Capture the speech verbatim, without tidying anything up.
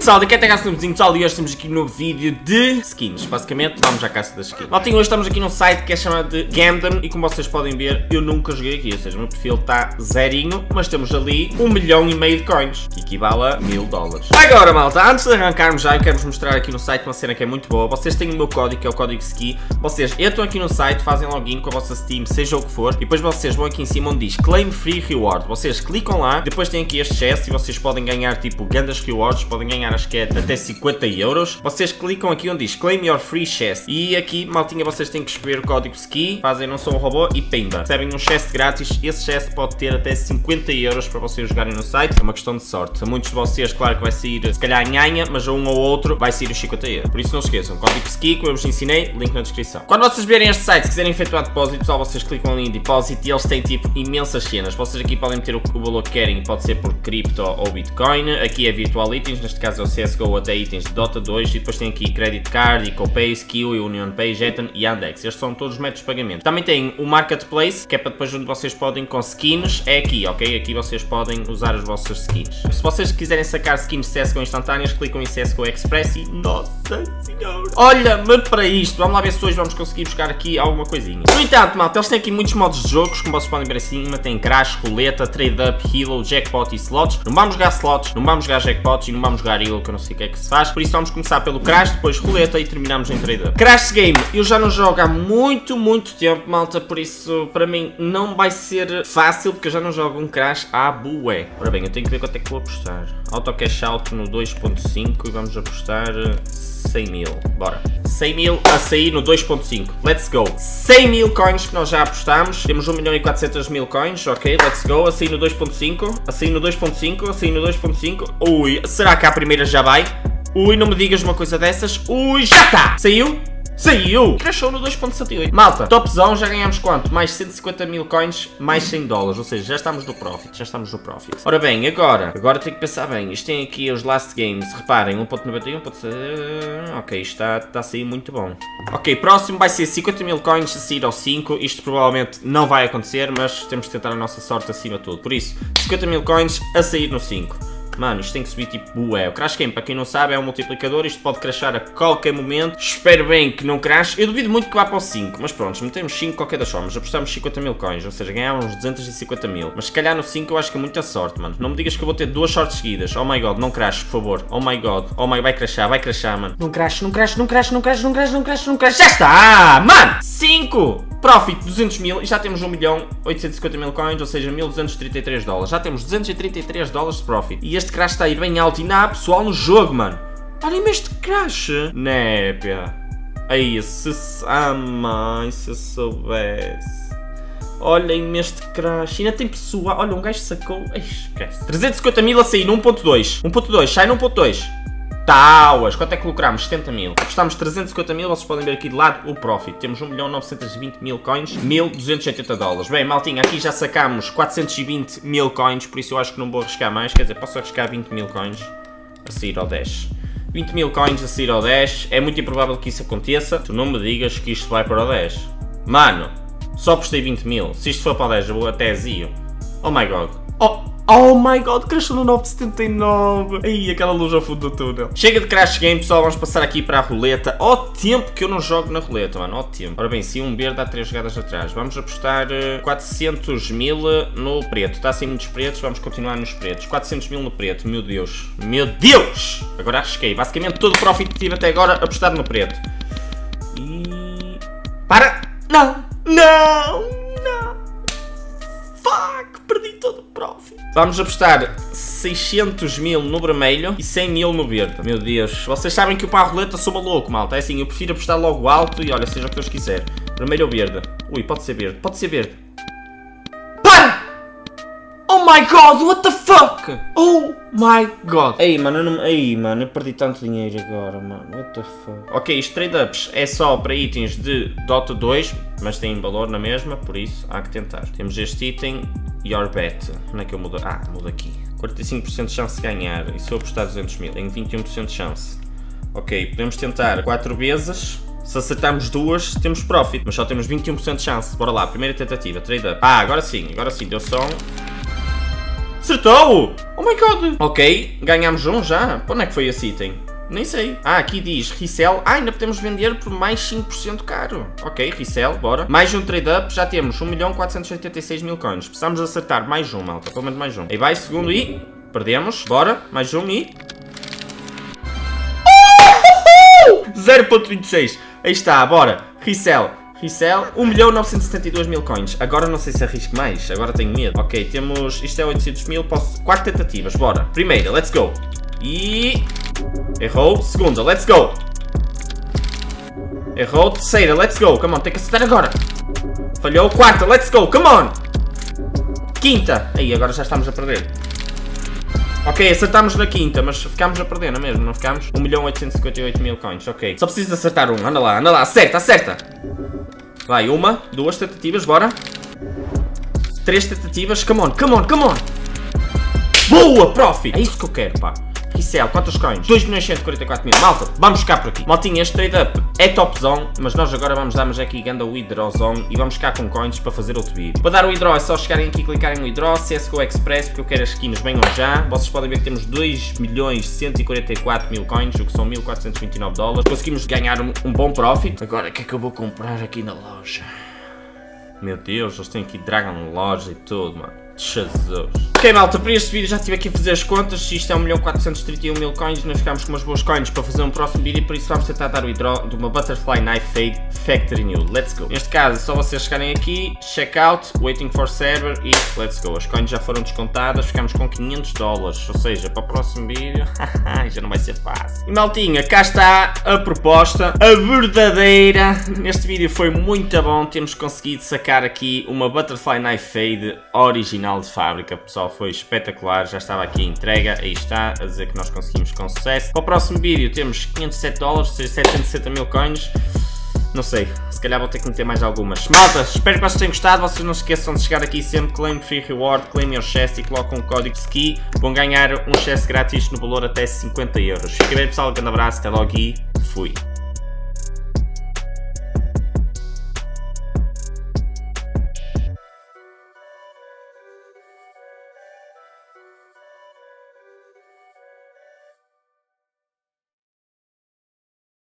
pessoal, aqui é até GAMDOM, pessoal, e hoje estamos aqui no vídeo de skins. Basicamente, vamos à caça das skins. Maltinho, hoje estamos aqui num site que é chamado de GAMDOM, e como vocês podem ver, eu nunca joguei aqui, ou seja, o meu perfil está zerinho, mas temos ali um milhão e meio de coins, que equivale a mil dólares. Agora, malta, antes de arrancarmos já, eu quero-vos mostrar aqui no site uma cena que é muito boa. Vocês têm o meu código, que é o código S K I. Vocês entram aqui no site, fazem login com a vossa Steam, seja o que for, e depois vocês vão aqui em cima onde diz Claim Free Reward. Vocês clicam lá, depois tem aqui este chest e vocês podem ganhar tipo grandes rewards, podem ganhar acho que é até cinquenta euros. Vocês clicam aqui onde diz Claim Your Free Chest e aqui, maltinha, vocês têm que escrever o código S K I, fazem Não Sou Um Robô e pimba, recebem um chest grátis. Esse chest pode ter até cinquenta euros para vocês jogarem no site, é uma questão de sorte. A muitos de vocês, claro que vai sair se calhar nhanha, mas a um ou outro vai sair os cinquenta euros. Por isso não se esqueçam, código S K I, como eu vos ensinei, link na descrição. Quando vocês verem este site, se quiserem efetuar depósito, pessoal, vocês clicam ali em depósito e eles têm tipo imensas cenas. Vocês aqui podem ter o valor que querem, pode ser por cripto ou bitcoin. Aqui é virtual itens, neste caso é o C S G O, até itens de Dota dois, e depois tem aqui credit card, EcoPay, Skill, UnionPay, Jeton e Yandex. Estes são todos os métodos de pagamento. Também tem o marketplace, que é para depois onde vocês podem com skins, é aqui, ok? Aqui vocês podem usar as vossas skins. Se vocês quiserem sacar skins de C S G O instantâneas, clicam em C S G O Express e nossa senhora, olha-me para isto. Vamos lá ver se hoje vamos conseguir buscar aqui alguma coisinha. No entanto, malta, eles têm aqui muitos modos de jogos, como vocês podem ver acima, tem crash, roleta, trade up, hilo, jackpot e slots. Não vamos jogar slots, não vamos jogar jackpots e não vamos jogar hilo, que eu não sei o que é que se faz. Por isso vamos começar pelo crash, depois roleta e terminamos em trade up. Crash game, eu já não jogo há muito, muito tempo, malta, por isso para mim não vai ser fácil, porque eu já não jogo um crash à bué. Ora bem, eu tenho que ver quanto é que vou apostar. Auto cash out no dois ponto cinco e vamos apostar cem mil, bora. cem mil a sair no dois ponto cinco, let's go. cem mil coins que nós já apostamos, temos um milhão e quatrocentos mil coins, ok, let's go. A sair no dois ponto cinco, a sair no dois ponto cinco, a sair no dois ponto cinco, ui, será que a primeira já vai? Ui, não me digas uma coisa dessas, ui, já está, saiu? Saiu! Crashou no dois ponto setenta e oito. Malta, topzão, já ganhamos quanto? Mais cento e cinquenta mil coins, mais cem dólares. Ou seja, já estamos no profit, já estamos no profit. Ora bem, agora, agora tenho que pensar bem. Isto tem aqui os last games, reparem, um ponto noventa e um, um ponto setenta e um. Ok, isto está, está a sair muito bom. Ok, próximo vai ser cinquenta mil coins a sair ao cinco. Isto provavelmente não vai acontecer, mas temos de tentar a nossa sorte acima de tudo. Por isso, cinquenta mil coins a sair no cinco. Mano, isto tem que subir tipo bué. O crash game, para quem não sabe, é um multiplicador. Isto pode crashar a qualquer momento. Espero bem que não crash. Eu duvido muito que vá para o cinco. Mas pronto, metemos cinco qualquer das formas. Apostamos cinquenta mil coins, ou seja, ganhámos duzentos e cinquenta mil. Mas se calhar no cinco eu acho que é muita sorte, mano. Não me digas que eu vou ter duas sortes seguidas. Oh my god, não crash, por favor. Oh my god, oh my, vai crashar, vai crashar, mano. Não crash, não crash, não crash, não crash, não crash, não crash, não crash. Já está, mano! cinco! Profit duzentos mil e já temos um milhão oitocentos e cinquenta mil coins, ou seja, mil duzentos e trinta e três dólares. Já temos duzentos e trinta e três dólares de profit. E este crash está a ir bem alto e não há pessoal no jogo, mano. Olhem-me este crash. Né, pia. Aí, se... Ah, mãe, se soubesse. Olhem-me este crash. E ainda tem pessoal. Olha, um gajo sacou. Ai, esquece. trezentos e cinquenta mil a sair no um ponto dois. um ponto dois, sai no um ponto dois. Tauas, quanto é que lucramos? setenta mil. Custámos trezentos e cinquenta mil, vocês podem ver aqui de lado o profit. Temos um milhão novecentos e vinte mil coins, mil duzentos e oitenta dólares. Bem, maltinha, aqui já sacámos quatrocentos e vinte mil coins, por isso eu acho que não vou arriscar mais. Quer dizer, posso arriscar vinte mil coins a sair ao dez. vinte mil coins a sair ao dez, é muito improvável que isso aconteça. Tu não me digas que isto vai para o dez. Mano, só postei vinte mil. Se isto for para o dez, eu vou até zio. Oh my god. Oh! Oh my god, crashou no nove setenta e nove. Aí, aquela luz ao fundo do túnel. Chega de crash game, pessoal, vamos passar aqui para a roleta. Ó tempo que eu não jogo na roleta, mano, ó tempo. Ora bem, se um verde há três jogadas atrás. Vamos apostar quatrocentos mil no preto. Está sem muitos pretos, vamos continuar nos pretos. quatrocentos mil no preto, meu Deus. Meu Deus! Agora arrisquei. Basicamente todo o profit que tive até agora apostado no preto. E... Para! Não! Não! Vamos apostar seiscentos mil no vermelho e cem mil no verde. Meu Deus, vocês sabem que eu para a roleta sou maluco, malta. É assim, eu prefiro apostar logo alto e olha, seja o que Deus quiser. Vermelho ou verde? Ui, pode ser verde, pode ser verde. Para! Oh my god, what the fuck? Oh my god. Ei, mano, eu não... Ei, mano, eu perdi tanto dinheiro agora, mano. What the fuck? Ok, os trade-ups é só para itens de Dota dois, mas têm valor na mesma, por isso há que tentar. Temos este item... Your bet, onde é que eu mudo? Ah, mudo aqui. quarenta e cinco por cento de chance de ganhar. E se eu apostar duzentos mil? Tenho vinte e um por cento de chance. Ok, podemos tentar quatro vezes. Se acertarmos duas, temos profit. Mas só temos vinte e um por cento de chance. Bora lá, primeira tentativa, trade up. Ah, agora sim, agora sim, deu só um. Acertou! Oh my god! Ok, ganhámos um já. Onde é que foi esse item? Nem sei. Ah, aqui diz resell. Ah, ainda podemos vender por mais cinco por cento caro. Ok, resell, bora. Mais um trade-up, já temos um milhão quatrocentos e oitenta e seis mil coins. Precisamos acertar mais um, malta. Pelo menos mais um. Aí vai, segundo e... perdemos. Bora, mais um e... zero ponto vinte e seis. Aí está, bora. Resell. Resell, um milhão novecentos e setenta e dois mil coins. Agora não sei se arrisco mais, agora tenho medo. Ok, temos, isto é oitocentos mil, posso... quatro tentativas, bora. Primeira, let's go. E... errou. Segunda, let's go. Errou. Terceira, let's go, come on, tem que acertar agora. Falhou. Quarta, let's go, come on. Quinta. Aí, agora já estamos a perder. Ok, acertámos na quinta, mas ficámos a perder, não é mesmo? Não ficámos? um milhão oitocentos e cinquenta e oito mil coins, ok. Só preciso de acertar um, anda lá, anda lá, acerta, acerta. Vai, uma, duas tentativas, bora. Três tentativas, come on, come on, come on. Boa, profit! É isso que eu quero, pá. Resell, quantos coins? dois milhões cento e quarenta e quatro mil, malta, vamos ficar por aqui. Maltinha, este trade-up é top zone, mas nós agora vamos darmos aqui ganda withdraw zone e vamos ficar com coins para fazer outro vídeo. Para dar o withdraw é só chegarem aqui e clicarem no withdraw, C S G O Express, porque eu quero as skins, venham já. Vocês podem ver que temos dois milhões cento e quarenta e quatro mil coins, o que são mil quatrocentos e vinte e nove dólares. Conseguimos ganhar um, um bom profit. Agora, o que é que eu vou comprar aqui na loja? Meu Deus, eles têm aqui Dragon Lodge e tudo, mano. Jesus. Ok, malta, para este vídeo já estive aqui a fazer as contas. Se isto é um milhão quatrocentos e trinta e um mil coins, nós ficámos com umas boas coins para fazer um próximo vídeo. E por isso vamos tentar dar o withdraw de uma Butterfly Knife Fade Factory New. Let's go. Neste caso, é só vocês chegarem aqui, checkout, waiting for server e let's go. As coins já foram descontadas, ficámos com quinhentos dólares. Ou seja, para o próximo vídeo já não vai ser fácil. E maltinha, cá está a proposta, a verdadeira. Neste vídeo foi muito bom. Temos conseguido sacar aqui uma Butterfly Knife Fade original de fábrica, pessoal, foi espetacular. Já estava aqui a entrega, aí está, a dizer que nós conseguimos com sucesso. Para o próximo vídeo temos quinhentos e sete dólares, setecentos e sessenta mil coins. Não sei, se calhar vou ter que meter mais algumas. Malta, espero que vocês tenham gostado. Vocês não se esqueçam de chegar aqui sempre, claim free reward, claim your chest e colocam um código S K I. Vão ganhar um chest grátis no valor até cinquenta euros. Fica bem, pessoal, um grande abraço, até logo e fui.